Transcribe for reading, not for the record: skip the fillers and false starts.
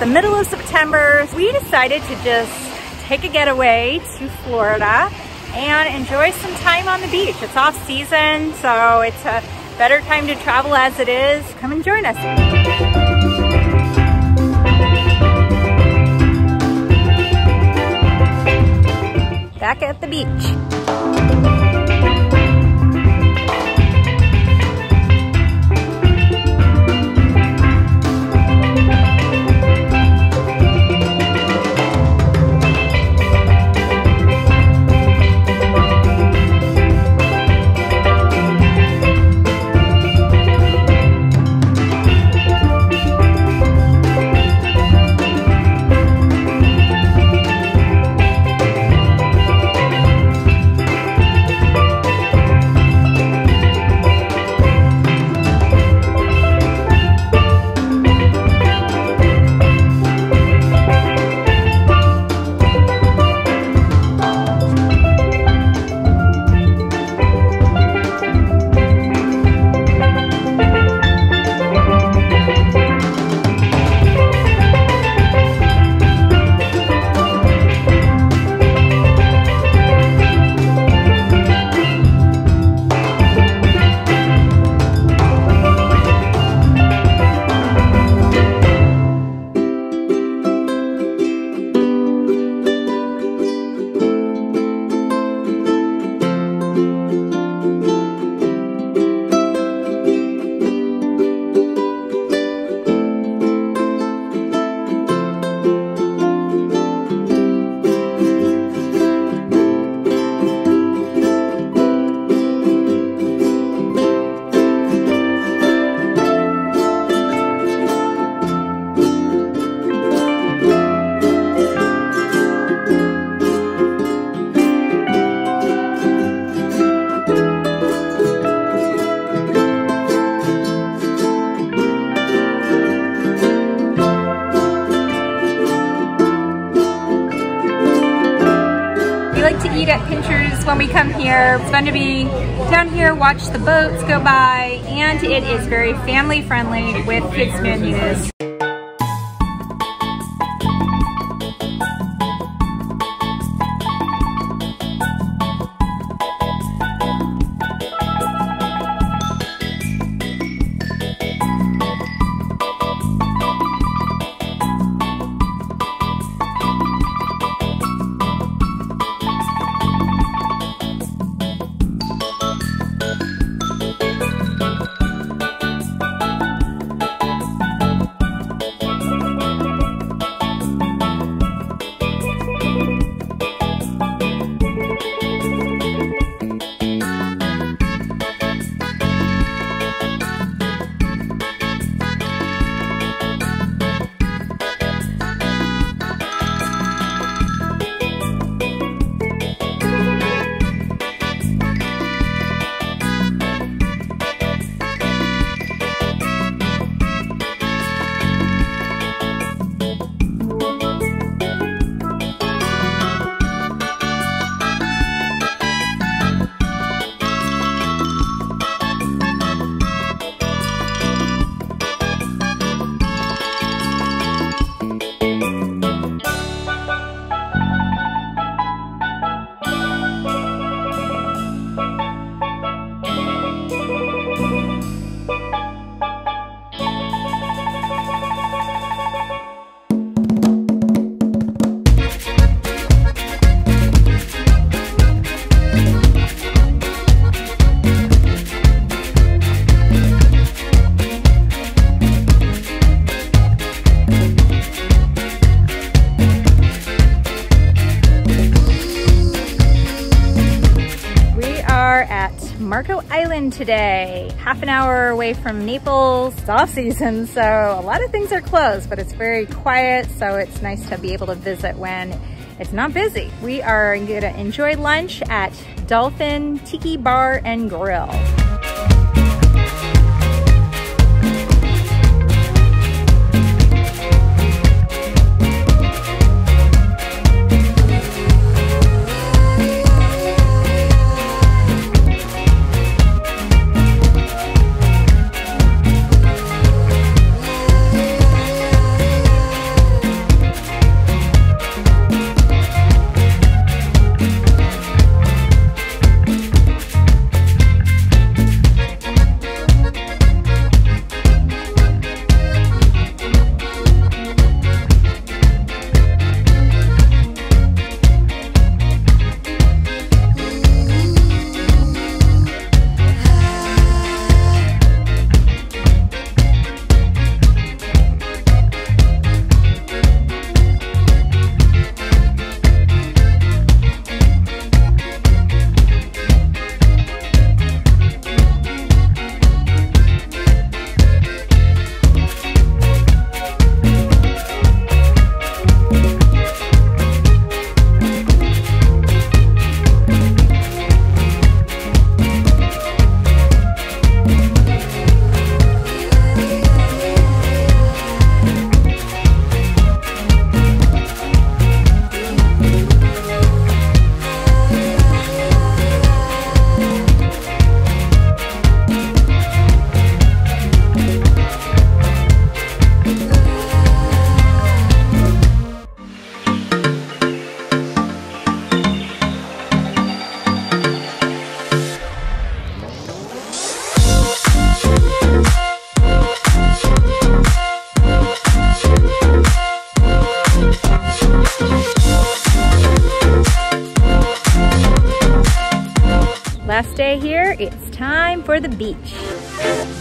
the middle of September. We decided to just take a getaway to Florida and enjoy some time on the beach. It's off season, so it's a better time to travel as it is. Come and join us. Back at the beach. When we come here, it's fun to be down here, watch the boats go by, and it is very family friendly with kids menus. Marco Island today, half an hour away from Naples. It's off season, so a lot of things are closed, but it's very quiet, so it's nice to be able to visit when it's not busy. We are going to enjoy lunch at Dolphin Tiki Bar and Grill. last day here, it's time for the beach.